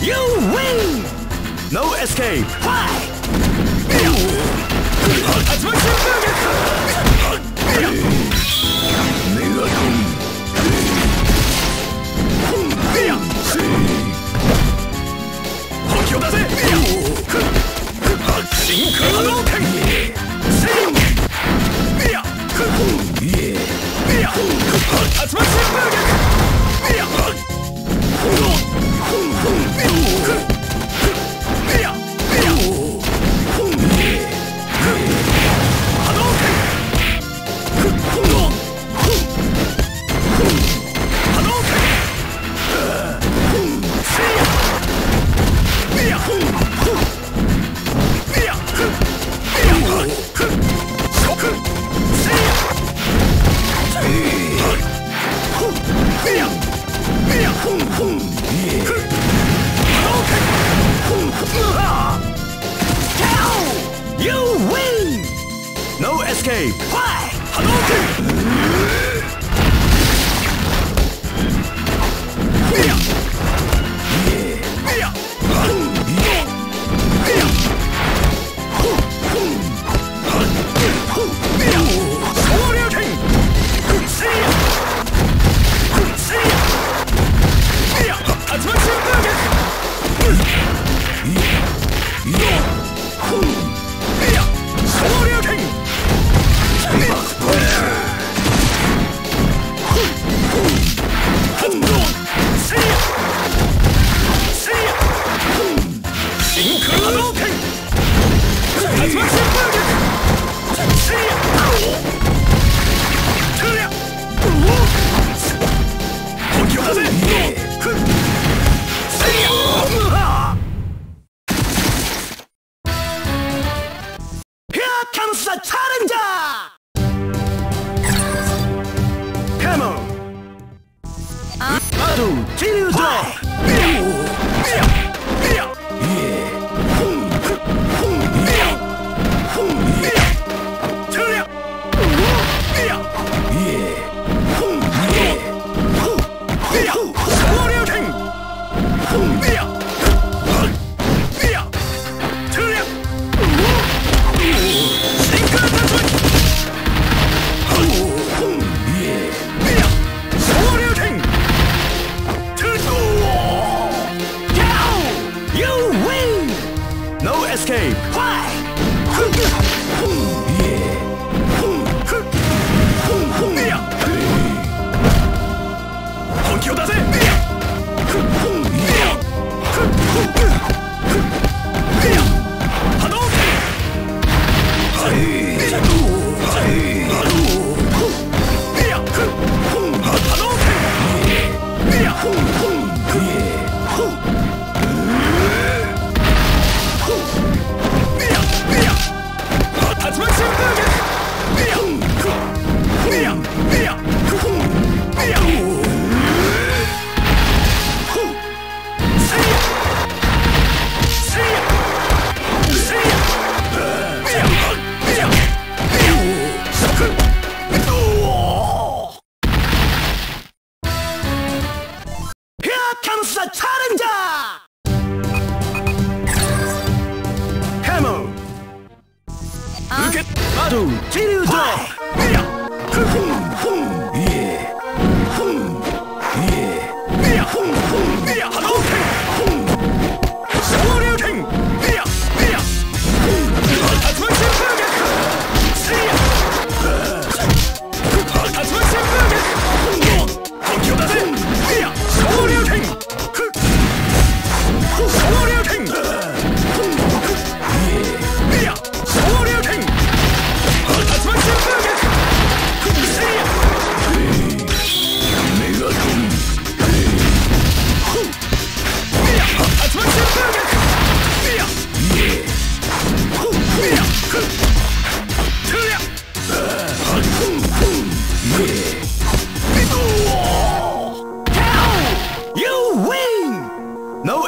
You win! No escape! You win! No escape! Where?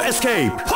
Escape!